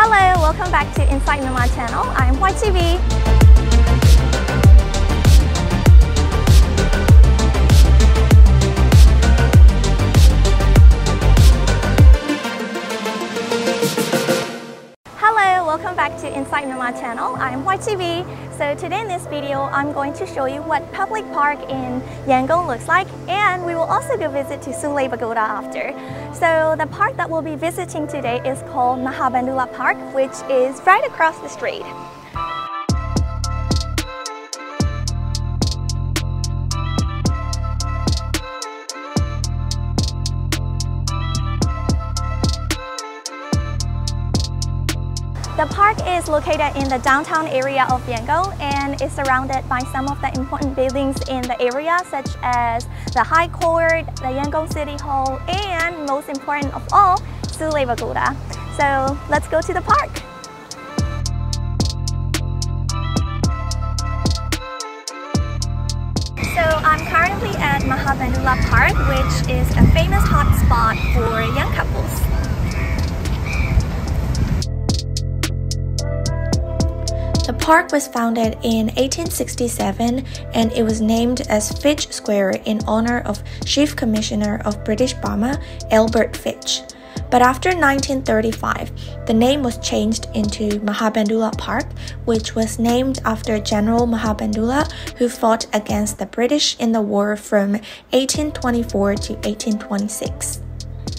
Hello, welcome back to Inside Myanmar channel. I'm YTV. Hello, welcome back to Inside Myanmar channel. I'm YTV. So today in this video, I'm going to show you what public park in Yangon looks like, and we will also go visit to Sule Pagoda after. So the park that we'll be visiting today is called Mahabandula Park, which is right across the street. The park is located in the downtown area of Yangon and is surrounded by some of the important buildings in the area, such as the High Court, the Yangon City Hall, and most important of all, Sule Pagoda. So let's go to the park. So I'm currently at Mahabandula Park, which is a famous hotspot for young couples. The park was founded in 1867 and it was named as Fitch Square in honor of Chief Commissioner of British Burma, Albert Fitch. But after 1935, the name was changed into Mahabandula Park, which was named after General Mahabandula, who fought against the British in the war from 1824 to 1826.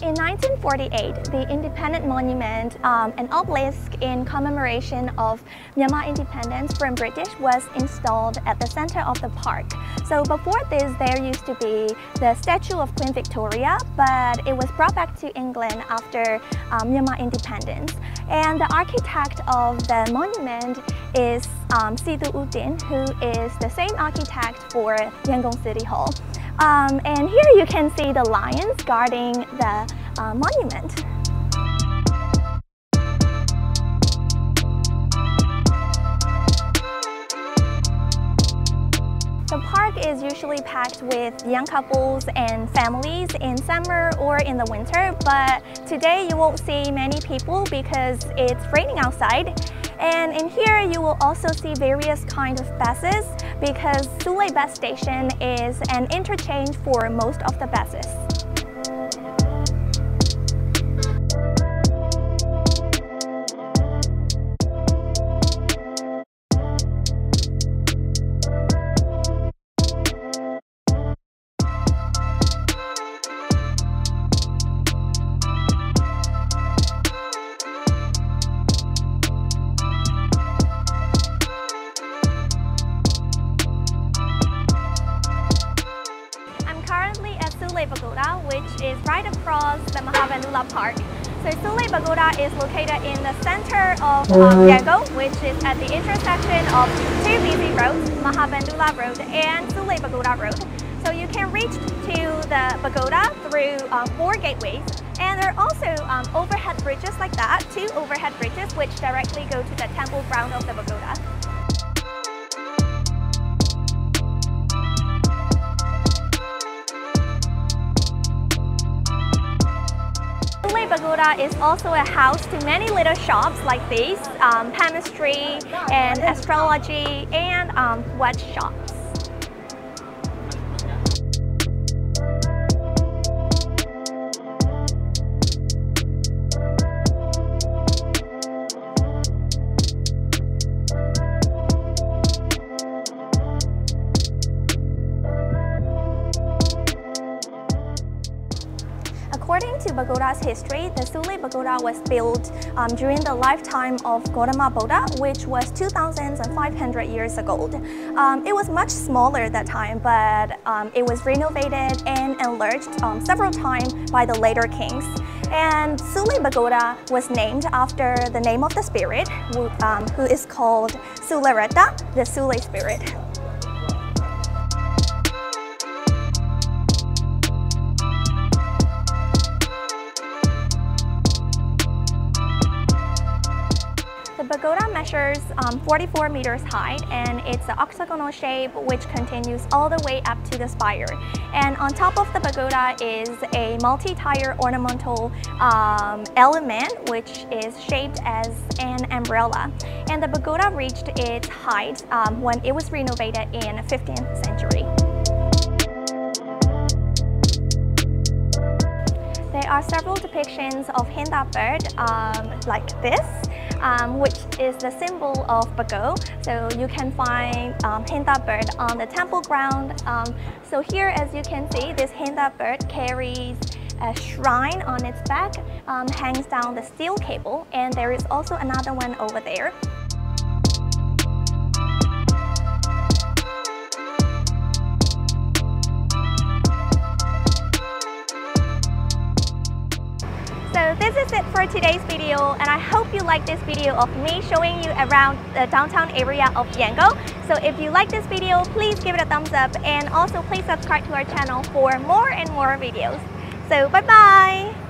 In 1948, the Independent Monument, an obelisk in commemoration of Myanmar independence from British, was installed at the center of the park. So before this, there used to be the statue of Queen Victoria, but it was brought back to England after Myanmar independence. And the architect of the monument is Sithu Udin, who is the same architect for Yangon City Hall. And here you can see the lions guarding the monument. The park is usually packed with young couples and families in summer or in the winter, but today you won't see many people because it's raining outside. And in here you will also see various kinds of buses, because Sule bus station is an interchange for most of the buses. Pagoda, which is right across the Mahabandula Park. So Sule Pagoda is located in the center of Yangon, which is at the intersection of two busy roads, Mahabandula Road and Sule Pagoda Road. So you can reach to the pagoda through four gateways, and there are also overhead bridges like that, two overhead bridges which directly go to the temple ground of the pagoda. Pagoda is also a house to many little shops like these, palmistry and astrology and watch shops. According to Pagoda's history, the Sule Pagoda was built during the lifetime of Gautama Buddha, which was 2,500 years ago. It was much smaller at that time, but it was renovated and enlarged several times by the later kings. And Sule Pagoda was named after the name of the spirit, who is called Sule Ratta, the Sule spirit. The pagoda measures 44 meters high, and it's an octagonal shape which continues all the way up to the spire. And on top of the pagoda is a multi-tier ornamental element which is shaped as an umbrella. And the pagoda reached its height when it was renovated in the 15th century. There are several depictions of Hintha bird like this, which is the symbol of Pago. So you can find Hintha bird on the temple ground. So here, as you can see, this Hintha bird carries a shrine on its back, hangs down the steel cable, and there is also another one over there. So this is it for today's video, and I hope you like this video of me showing you around the downtown area of Yangon. So if you like this video, please give it a thumbs up, and also please subscribe to our channel for more and more videos. So bye bye!